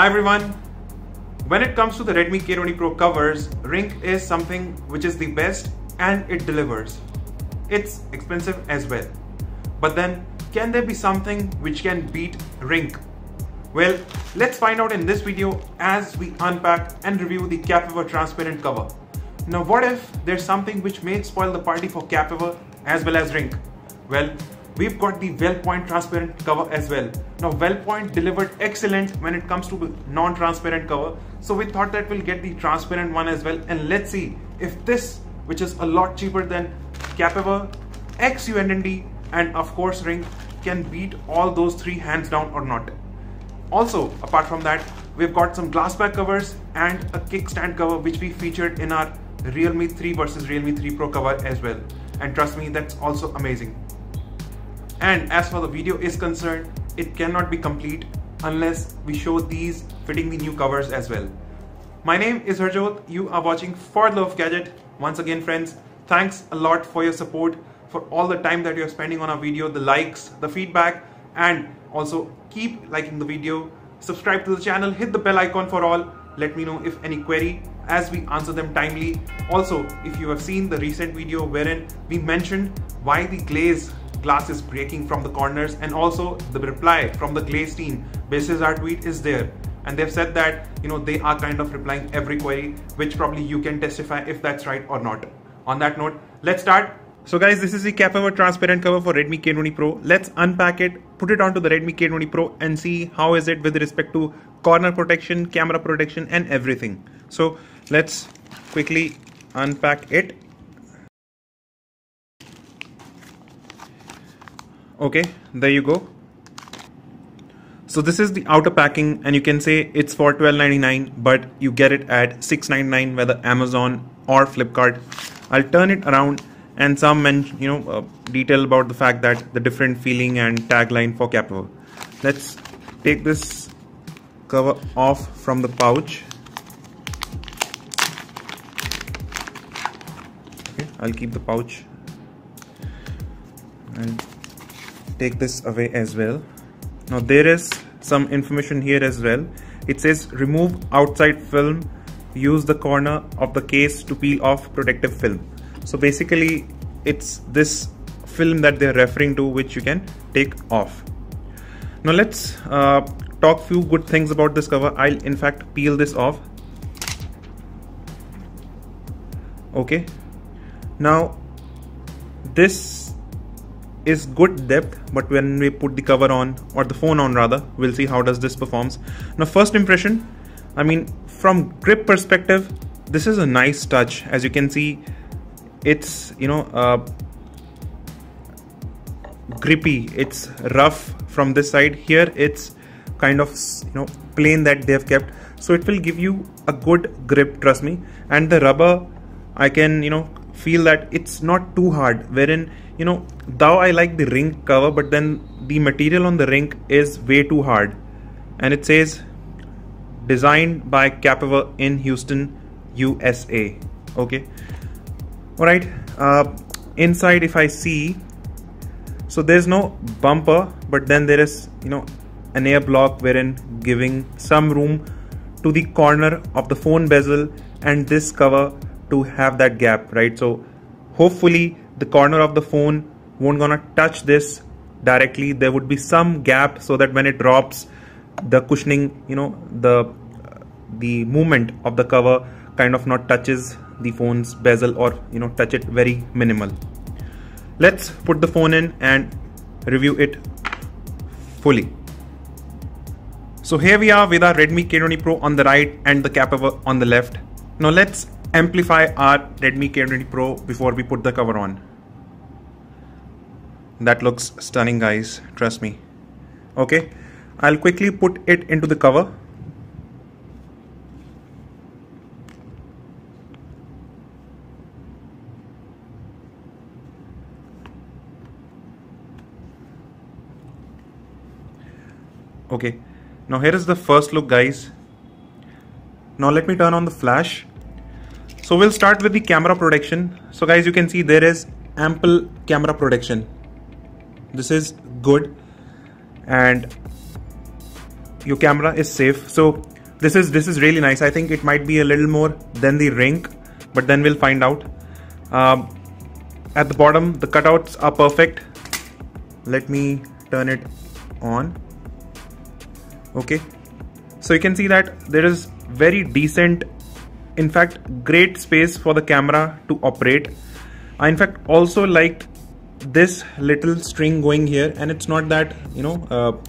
Hi everyone. When it comes to the Redmi K20 Pro covers, Ringke is something which is the best and it delivers. It's expensive as well. But then, can there be something which can beat Ringke? Well, let's find out in this video as we unpack and review the Kapaver transparent cover. Now what if there's something which may spoil the party for Kapaver as well as Ringke? Well, we've got the Wellpoint transparent cover as well. Now Wellpoint delivered excellent when it comes to non-transparent cover. So we thought that we'll get the transparent one as well. And let's see if this, which is a lot cheaper than Kapaver, XUNDD and of course Ringke, can beat all those three hands down or not. Also, apart from that, we've got some glass back covers and a kickstand cover which we featured in our Realme 3 versus Realme 3 Pro cover as well. And trust me, that's also amazing. And as for the video is concerned, it cannot be complete unless we show these fitting the new covers as well. My name is Harjot. You are watching For Love Gadget. Once again, friends, thanks a lot for your support, for all the time that you're spending on our video, the likes, the feedback, and also keep liking the video, subscribe to the channel, hit the bell icon for all. Let me know if any query as we answer them timely. Also, if you have seen the recent video wherein we mentioned why the glass is breaking from the corners, and also the reply from the glaze team basis our tweet is there, and they've said that they are kind of replying every query, which probably you can testify if that's right or not. On that note, let's start. So guys, this is the Kapaver transparent cover for Redmi K20 Pro. Let's unpack it, put it onto the Redmi K20 Pro and see how is it with respect to corner protection, camera protection and everything. So let's quickly unpack it. Okay, there you go. So this is the outer packing and you can say it's for $12.99, but you get it at $6.99 whether Amazon or Flipkart. I'll turn it around and some detail about the fact that the different feeling and tagline for Kapaver. Let's take this cover off from the pouch. Okay, I'll keep the pouch and take this away as well. Now there is some information here as well. It says remove outside film, use the corner of the case to peel off protective film. So basically it's this film that they're referring to which you can take off. Now let's talk few good things about this cover. I'll in fact peel this off. Okay, now this is good depth, but when we put the cover on, or the phone on rather, we'll see how does this performs. Now first impression, I mean from grip perspective, this is a nice touch. As you can see, it's grippy, it's rough from this side. Here it's kind of plain that they have kept, so it will give you a good grip, trust me. And the rubber, I can feel that it's not too hard, wherein though I like the Ringke cover, but then the material on the Ringke is way too hard. And it says designed by Kapaver in Houston, USA. Okay. Alright, inside if I see, so there's no bumper, but then there is an air block wherein giving some room to the corner of the phone bezel and this cover to have that gap, right? So hopefully the corner of the phone won't gonna touch this directly. There would be some gap so that when it drops, the cushioning, the movement of the cover kind of not touches the phone's bezel, or touch it very minimal. Let's put the phone in and review it fully. So here we are with our Redmi K20 Pro on the right and the Kapaver on the left. Now let's amplify our Redmi K20 Pro before we put the cover on. That looks stunning guys, trust me. Okay, I'll quickly put it into the cover. Okay, now here is the first look guys. Now let me turn on the flash. So we'll start with the camera protection. So guys, you can see there is ample camera protection. This is good and your camera is safe. So This is really nice. I think it might be a little more than the Ringke, but then we'll find out. At the bottom, the cutouts are perfect. Let me turn it on. Okay, so you can see that there is very decent, in fact great space for the camera to operate. I in fact also liked this little string going here, and it's not that, you know,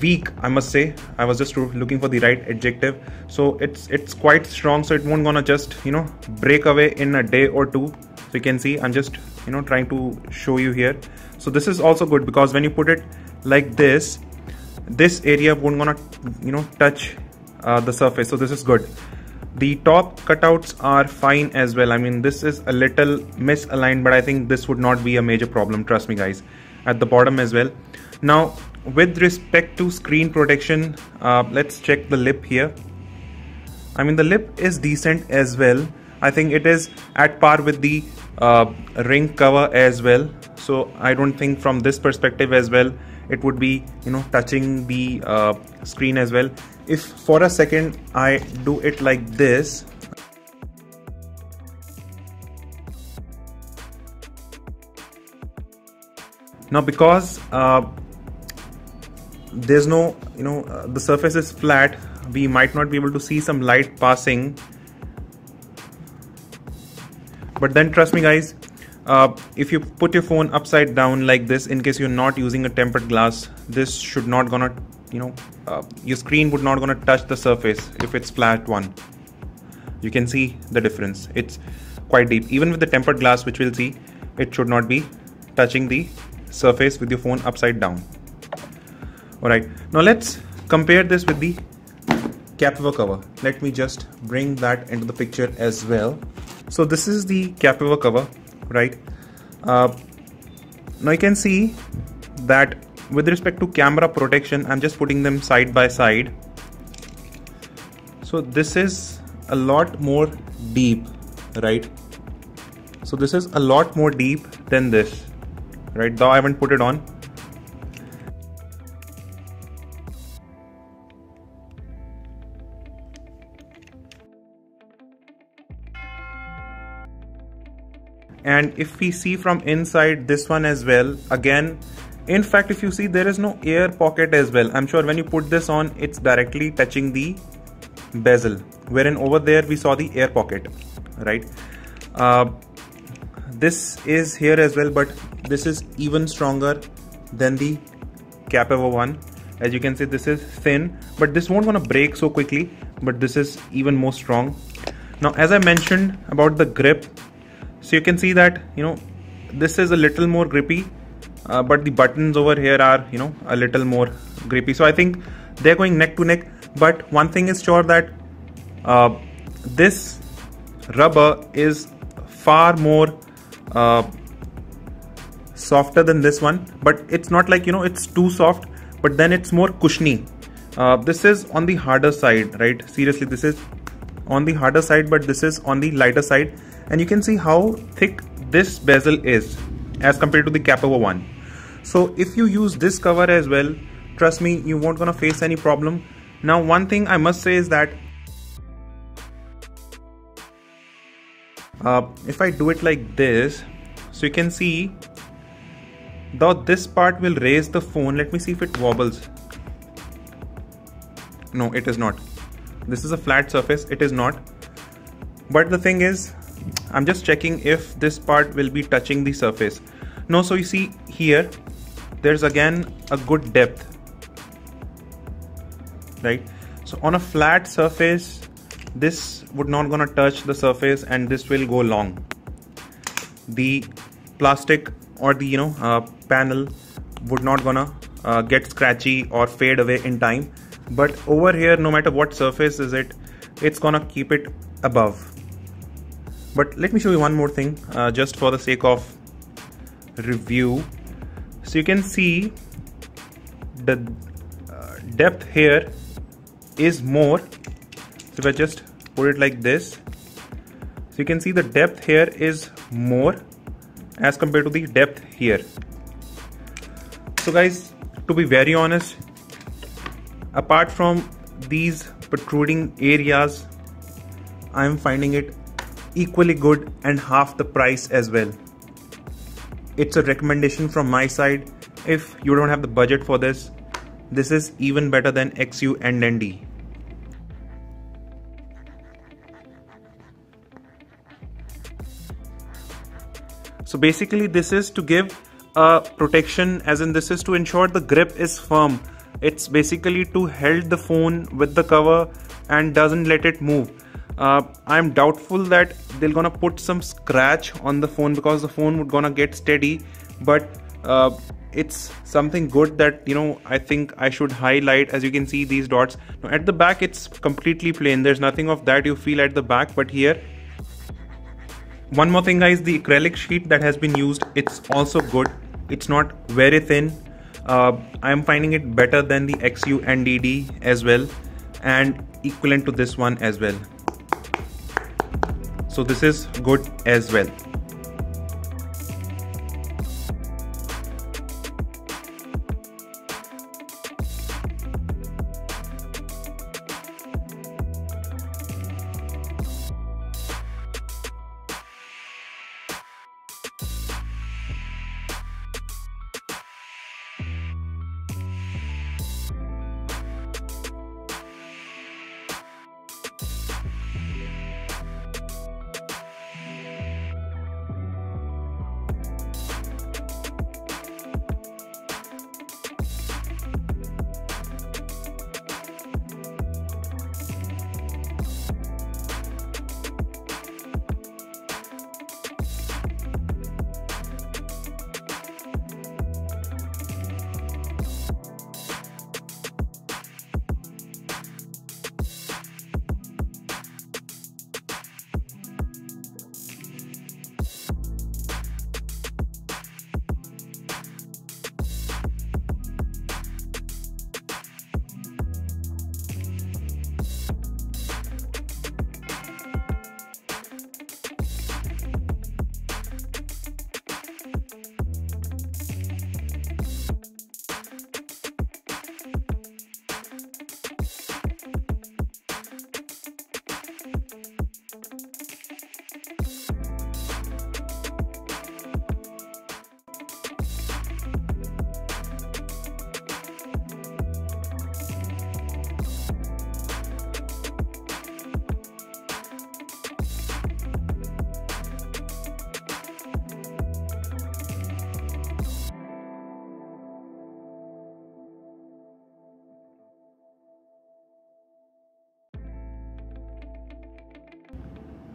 weak, I must say. I was just looking for the right adjective. So it's quite strong, so it won't gonna just, you know, break away in a day or two. So you can see I'm just, you know, trying to show you here. So this is also good because when you put it like this, this area won't gonna, you know, touch the surface. So this is good. The top cutouts are fine as well. I mean, this is a little misaligned, but I think this would not be a major problem, trust me guys. At the bottom as well. Now with respect to screen protection, let's check the lip here. I mean, the lip is decent as well. I think it is at par with the Ringke cover as well, so I don't think from this perspective as well it would be, you know, touching the screen as well. If for a second I do it like this, now because there's no, you know, the surface is flat, we might not be able to see some light passing. But then trust me guys, if you put your phone upside down like this, in case you're not using a tempered glass, this should not gonna, you know, your screen would not gonna touch the surface if it's flat one. You can see the difference, it's quite deep. Even with the tempered glass, which we'll see, it should not be touching the surface with your phone upside down. Alright, now let's compare this with the Kapaver cover. Let me just bring that into the picture as well. So this is the Kapaver cover, right? Now you can see that with respect to camera protection, I'm just putting them side by side. So this is a lot more deep, right? So this is a lot more deep than this, right? Though I haven't put it on. And if we see from inside this one as well, again, in fact, if you see, there is no air pocket as well. I'm sure when you put this on, it's directly touching the bezel, wherein over there we saw the air pocket, right? This is here as well, but this is even stronger than the Kapaver one. As you can see, this is thin, but this won't gonna break so quickly, but this is even more strong. Now, as I mentioned about the grip, so you can see that, you know, this is a little more grippy, but the buttons over here are, you know, a little more grippy. So I think they're going neck to neck, but one thing is sure that this rubber is far more softer than this one, but it's not like, you know, it's too soft, but then it's more cushiony. This is on the harder side, right? Seriously, this is on the harder side, but this is on the lighter side. And you can see how thick this bezel is as compared to the Kapaver one. So if you use this cover as well, trust me, you won't gonna face any problem. Now one thing I must say is that if I do it like this, so you can see though this part will raise the phone. Let me see if it wobbles. No, it is not. This is a flat surface, it is not. But the thing is, I'm just checking if this part will be touching the surface. No, so you see here, there's again a good depth, right? So on a flat surface, this would not gonna touch the surface and this will go long. The plastic or the, you know, panel would not gonna get scratchy or fade away in time. But over here, no matter what surface is it, it's gonna keep it above. But let me show you one more thing, just for the sake of review. So you can see the depth here is more. So if I just put it like this, so you can see the depth here is more as compared to the depth here. So guys, to be very honest, apart from these protruding areas, I am finding it equally good and half the price as well. It's a recommendation from my side. If you don't have the budget for this, this is even better than XUNDD. So basically this is to give protection, as in this is to ensure the grip is firm. It's basically to hold the phone with the cover and doesn't let it move. I'm doubtful that they're gonna put some scratch on the phone because the phone would gonna get steady, but it's something good that, you know, I think I should highlight. As you can see these dots. Now at the back it's completely plain, there's nothing of that you feel at the back, but here. One more thing guys, the acrylic sheet that has been used, it's also good. It's not very thin. I'm finding it better than the XUNDD as well, and equivalent to this one as well. So this is good as well.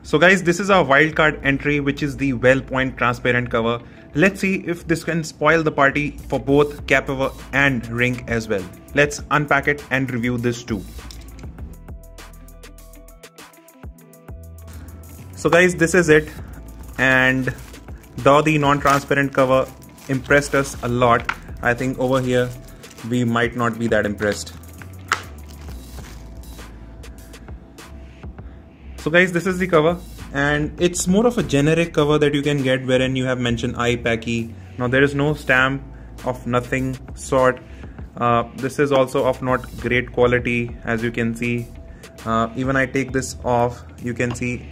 So guys, this is our wildcard entry, which is the Wellpoint transparent cover. Let's see if this can spoil the party for both Kapaver and Ringke as well. Let's unpack it and review this too. So guys, this is it, and though the non-transparent cover impressed us a lot, I think over here we might not be that impressed. So guys, this is the cover, and it's more of a generic cover that you can get, wherein you have mentioned iPacky. Now there is no stamp of nothing sort. This is also of not great quality, as you can see. Even I take this off, you can see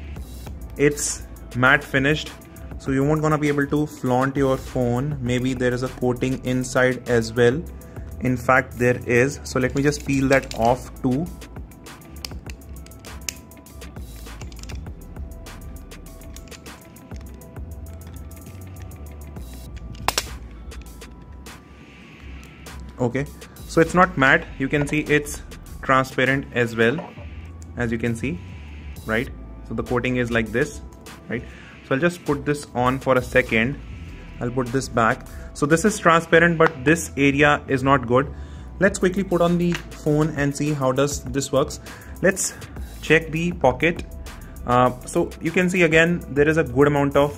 it's matte finished, so you won't gonna be able to flaunt your phone. Maybe there is a coating inside as well. In fact there is, so let me just peel that off too. Okay, so it's not matte, you can see it's transparent as well, as you can see, right? So the coating is like this, right? So I'll just put this on for a second. I'll put this back. So this is transparent, but this area is not good. Let's quickly put on the phone and see how does this works. Let's check the pocket. So you can see again there is a good amount of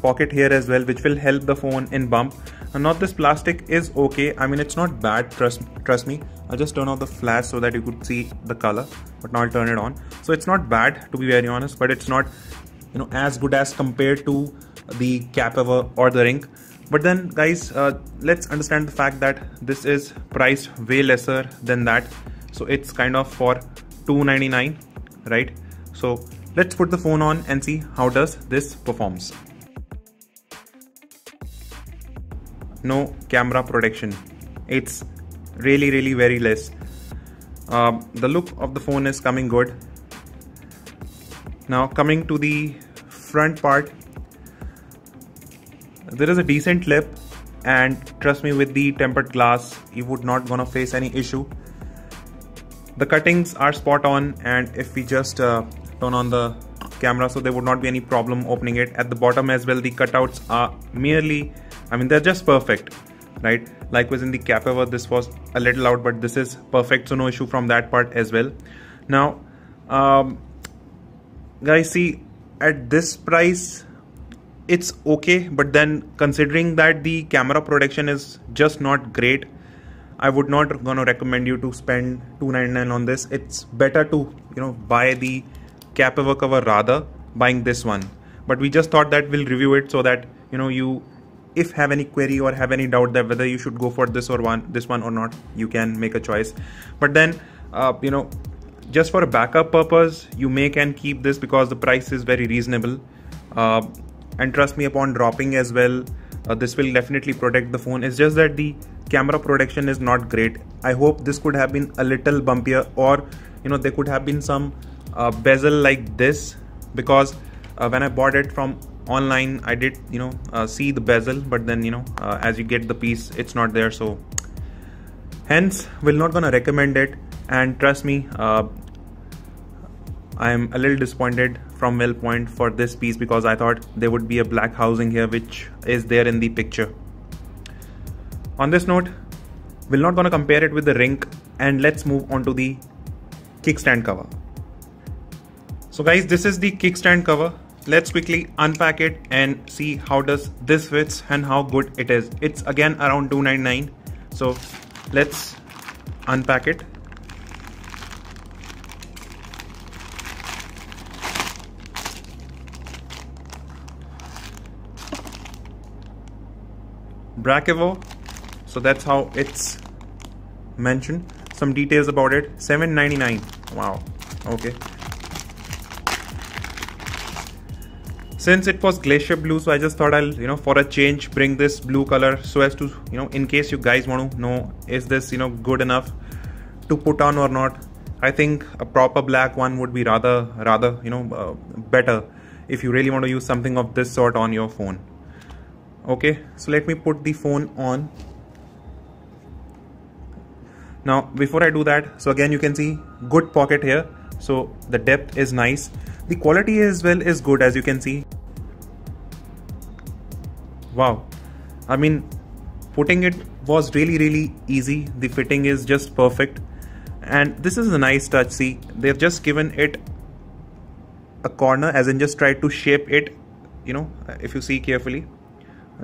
pocket here as well, which will help the phone in bump. And not this plastic is okay. I mean, it's not bad, trust me. I'll just turn off the flash so that you could see the color, but now I'll turn it on. So it's not bad, to be very honest, but it's not, as good as compared to the Kapaver or the Ringke. But then guys, let's understand the fact that this is priced way lesser than that. So it's kind of for $299, right? So let's put the phone on and see how does this performs. No camera protection. It's really very less. The look of the phone is coming good. Now coming to the front part, there is a decent lip, and trust me, with the tempered glass you would not gonna face any issue. The cuttings are spot on, and if we just turn on the camera, so there would not be any problem opening it. At the bottom as well, the cutouts are merely, I mean, they're just perfect, right? Likewise in the Kapaver, this was a little out, but this is perfect, so no issue from that part as well. Now guys, see, at this price it's okay, but then considering that the camera protection is just not great, I would not gonna recommend you to spend $299 on this. It's better to, you know, buy the Kapaver cover rather buying this one. But we just thought that we'll review it so that, you know, you if have any query or have any doubt that whether you should go for this or this one or not, you can make a choice. But then you know, just for a backup purpose, you may can keep this because the price is very reasonable, and trust me, upon dropping as well, this will definitely protect the phone. It's just that the camera protection is not great. I hope this could have been a little bumpier, or you know, there could have been some bezel like this, because when I bought it from online, I did, you know, see the bezel, but then, you know, as you get the piece, it's not there. So hence we're not gonna recommend it. And trust me, I am a little disappointed from Wellpoint for this piece, because I thought there would be a black housing here, which is there in the picture. On this note, we're not gonna compare it with the Ringke, and let's move on to the kickstand cover. So guys, this is the kickstand cover. Let's quickly unpack it and see how does this fits and how good it is. It's again around $299. So let's unpack it. Bracevor, so that's how it's mentioned. Some details about it. $799. Wow. Okay. Since it was glacier blue, so I just thought I'll, you know, for a change, bring this blue color so as to, you know, in case you guys want to know, is this, you know, good enough to put on or not. I think a proper black one would be rather, you know, better if you really want to use something of this sort on your phone. Okay, so let me put the phone on. Now before I do that, so again you can see good pocket here, so the depth is nice. The quality as well is good, as you can see. Wow, I mean, putting it was really easy. The fitting is just perfect, and this is a nice touch. See, they've just given it a corner, as in just try to shape it, you know, if you see carefully,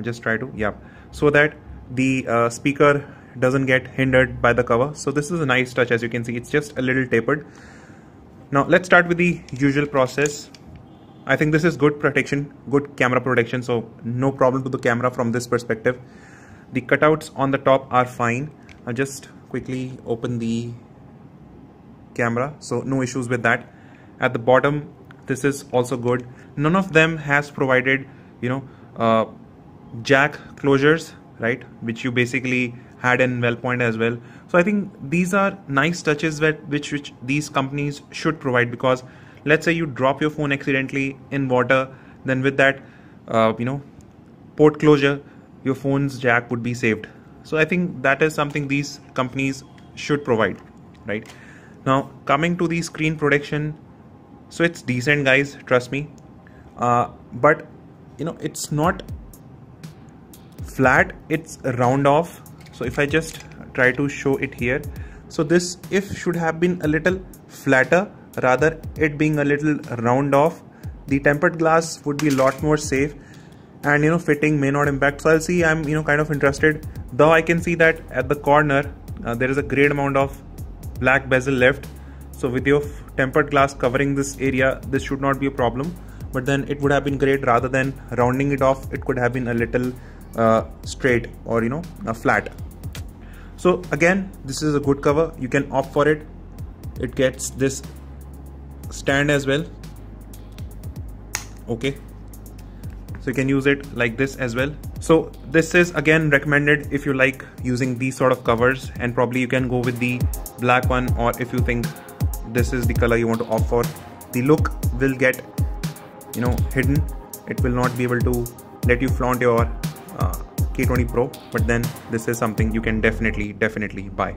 just try to, yeah, so that the speaker doesn't get hindered by the cover. So this is a nice touch, as you can see. It's just a little tapered. Now let's start with the usual process. I think this is good protection, good camera protection, so no problem to the camera from this perspective. The cutouts on the top are fine. I'll just quickly open the camera, so no issues with that. At the bottom, this is also good. None of them has provided, you know, jack closures, right, which you basically had in Wellpoint as well. So I think these are nice touches that which these companies should provide, because let's say you drop your phone accidentally in water, then with that you know, port closure, your phone's jack would be saved. So I think that is something these companies should provide, right? Now coming to the screen protection, so it's decent guys, trust me, but you know, it's not flat, it's round off. So if I just try to show it here, so this if should have been a little flatter, rather it being a little round off. The tempered glass would be a lot more safe, and you know, fitting may not impact. So I'll see, I'm, you know, kind of interested, though I can see that at the corner there is a great amount of black bezel left. So with your tempered glass covering this area, this should not be a problem, but then it would have been great rather than rounding it off. It could have been a little straight or flat. So again, this is a good cover, you can opt for it. It gets this stand as well. Okay, so you can use it like this as well. So this is again recommended if you like using these sort of covers, and probably you can go with the black one, or if you think this is the color you want to opt for. The look will get hidden, it will not be able to let you flaunt your K20 Pro, but then this is something you can definitely buy.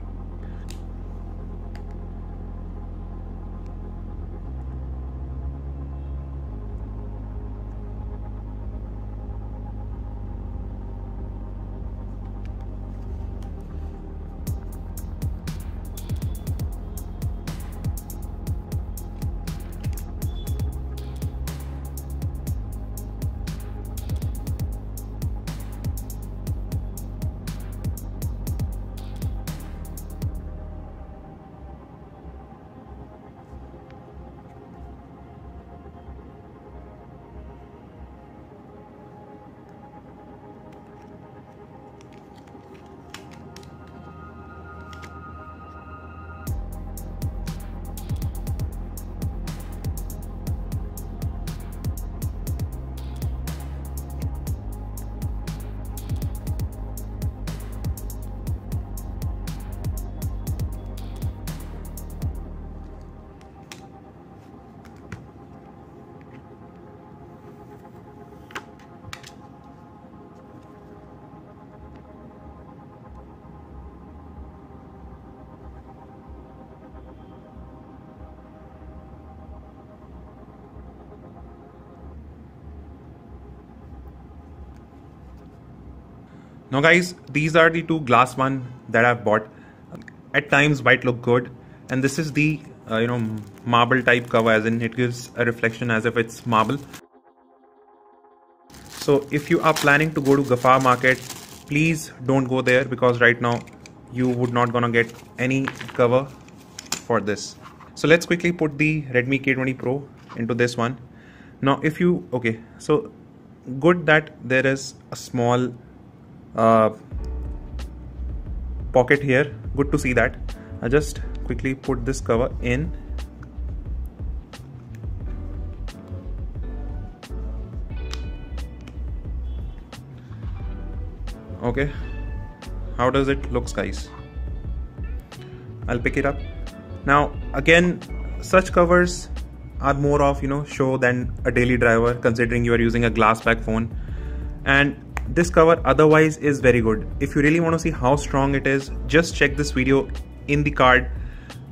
Now guys, these are the two glass ones that I've bought. At times white look good, and this is the marble type cover, as in it gives a reflection as if it's marble. So if you are planning to go to Gaffar Market, please don't go there, because right now you would not gonna get any cover for this. So let's quickly put the Redmi K20 Pro into this one. Now if you, okay, so good that there is a small pocket here, good to see that. I just quickly put this cover in. Okay, how does it look, guys? I'll pick it up. Now again, such covers are more of show than a daily driver, considering you are using a glass back phone. And this cover otherwise is very good. If you really want to see how strong it is, just check this video in the card,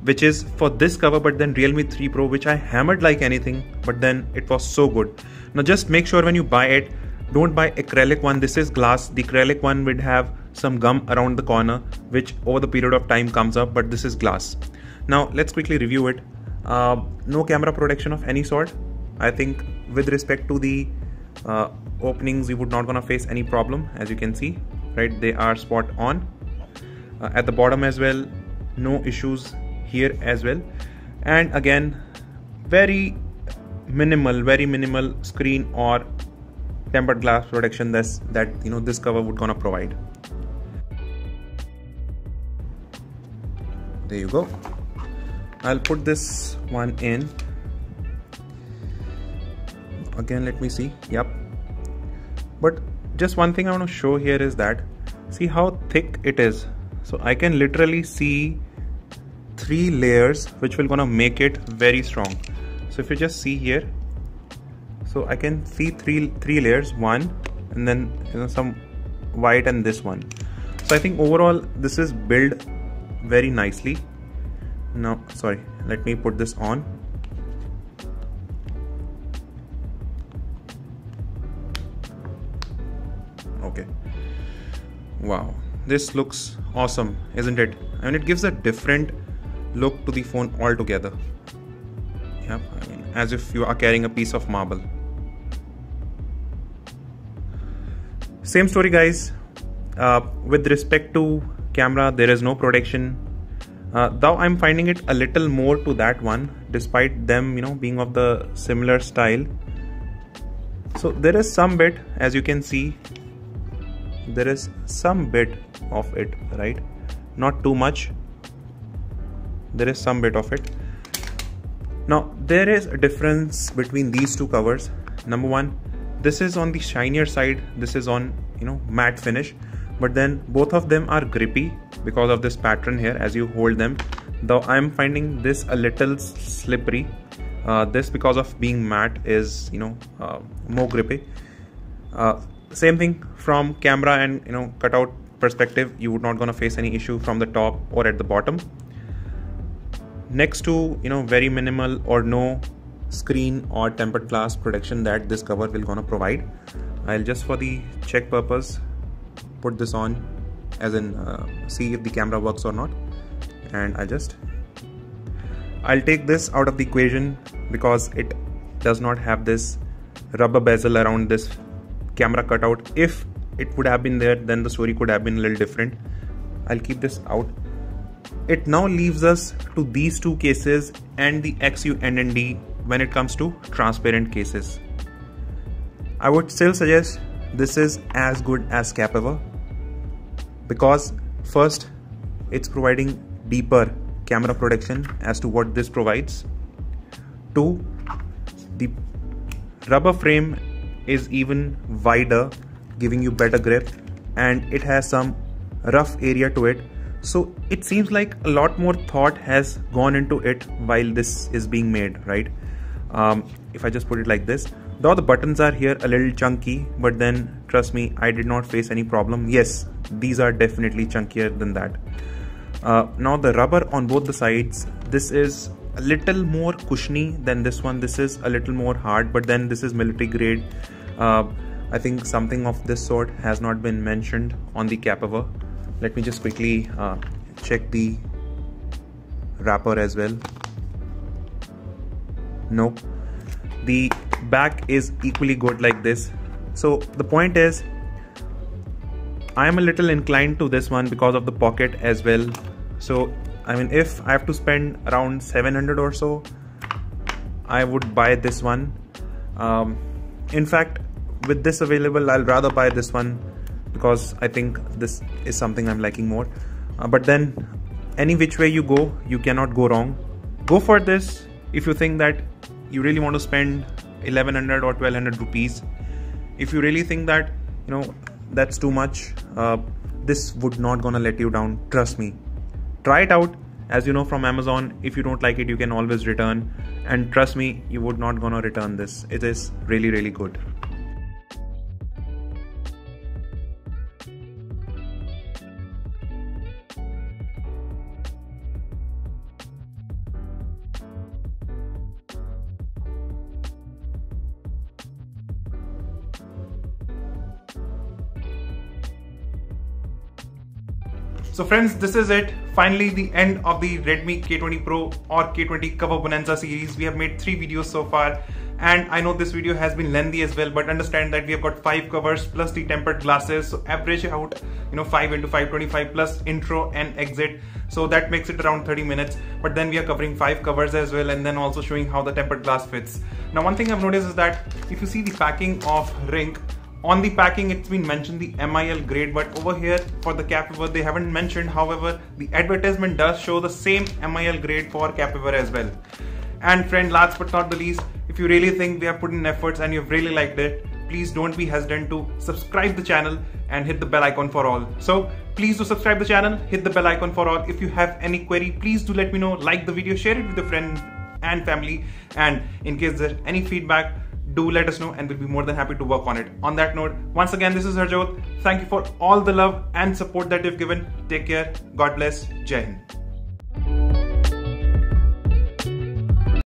which is for this cover, but then Realme 3 Pro, which I hammered like anything, but then it was so good. Now just make sure when you buy it, don't buy acrylic one. This is glass. The acrylic one would have some gum around the corner, which over the period of time comes up, but this is glass. Now let's quickly review it. No camera protection of any sort. I think with respect to the openings, you would not gonna face any problem, as you can see, right? They are spot on. At the bottom as well, no issues here as well. And again, very minimal screen or tempered glass protection that this cover would gonna provide. There you go. I'll put this one in. Again, let me see. Yep. But just one thing I want to show here is that, see how thick it is. So I can literally see 3 layers, which will gonna make it very strong. So if you just see here, so I can see three layers, one, and then some white, and this one. So I think overall this is built very nicely. Now, sorry, let me put this on. Okay, wow, this looks awesome, isn't it? I mean, it gives a different look to the phone altogether. Yep, I mean, as if you are carrying a piece of marble. Same story, guys. With respect to camera, there is no protection. Though I'm finding it a little more to that one, despite them being of the similar style. So there is some bit, as you can see, there is some bit of it, right? Not too much, there is some bit of it. Now there is a difference between these two covers. Number one, this is on the shinier side, this is on, you know, matte finish, but then both of them are grippy because of this pattern here as you hold them, though I'm finding this a little slippery. This, because of being matte, is, you know, more grippy. Same thing from camera and, you know, cutout perspective, you would not gonna face any issue from the top or at the bottom. Next to, you know, very minimal or no screen or tempered glass protection that this cover will gonna provide. I'll just, for the check purpose, put this on, as in see if the camera works or not, and I'll take this out of the equation because it does not have this rubber bezel around this camera cutout. If it would have been there, then the story could have been a little different. I'll keep this out. It now leaves us to these two cases and the XUNDD when it comes to transparent cases. I would still suggest this is as good as Kapaver, because first it's providing deeper camera protection as to what this provides. Two, the rubber frame is even wider, giving you better grip, and it has some rough area to it, so it seems like a lot more thought has gone into it while this is being made, right? If I just put it like this, though the buttons are here a little chunky, but then trust me, I did not face any problem. Yes, these are definitely chunkier than that. Now the rubber on both the sides, this is a little more cushiony than this one. This is a little more hard, but then this is military grade. I think something of this sort has not been mentioned on the Kapaver. Let me just quickly check the wrapper as well. No, the back is equally good like this. So the point is, I am a little inclined to this one because of the pocket as well. So I mean, if I have to spend around 700 or so, I would buy this one. In fact, with this available, I'll rather buy this one because I think this is something I'm liking more. But then any which way you go, you cannot go wrong. Go for this if you think that you really want to spend 1100 or 1200 rupees. If you really think that, you know, that's too much, this would not gonna let you down, trust me. Try it out. As you know from Amazon, if you don't like it, you can always return, and trust me, you would not gonna return this. It is really, really good. So friends, this is it. Finally, the end of the Redmi K20 Pro or K20 cover bonanza series. We have made 3 videos so far, and I know this video has been lengthy as well, but understand that we have got 5 covers plus the tempered glasses. So average out, you know, 5 into 525 plus intro and exit. So that makes it around 30 minutes, but then we are covering 5 covers as well, and then also showing how the tempered glass fits. Now, one thing I've noticed is that if you see the packing of Ringke, on the packing it's been mentioned the MIL grade, but over here for the Kapaver they haven't mentioned. However, the advertisement does show the same MIL grade for Kapaver as well. And friend, last but not the least, if you really think we have put in efforts and you've really liked it, please don't be hesitant to subscribe the channel and hit the bell icon for all. So please do subscribe the channel, hit the bell icon for all. If you have any query, please do let me know. Like the video, share it with your friend and family, and in case there's any feedback, do let us know and we'll be more than happy to work on it. On that note, once again, this is Harjot. Thank you for all the love and support that you've given. Take care. God bless. Jai Hind.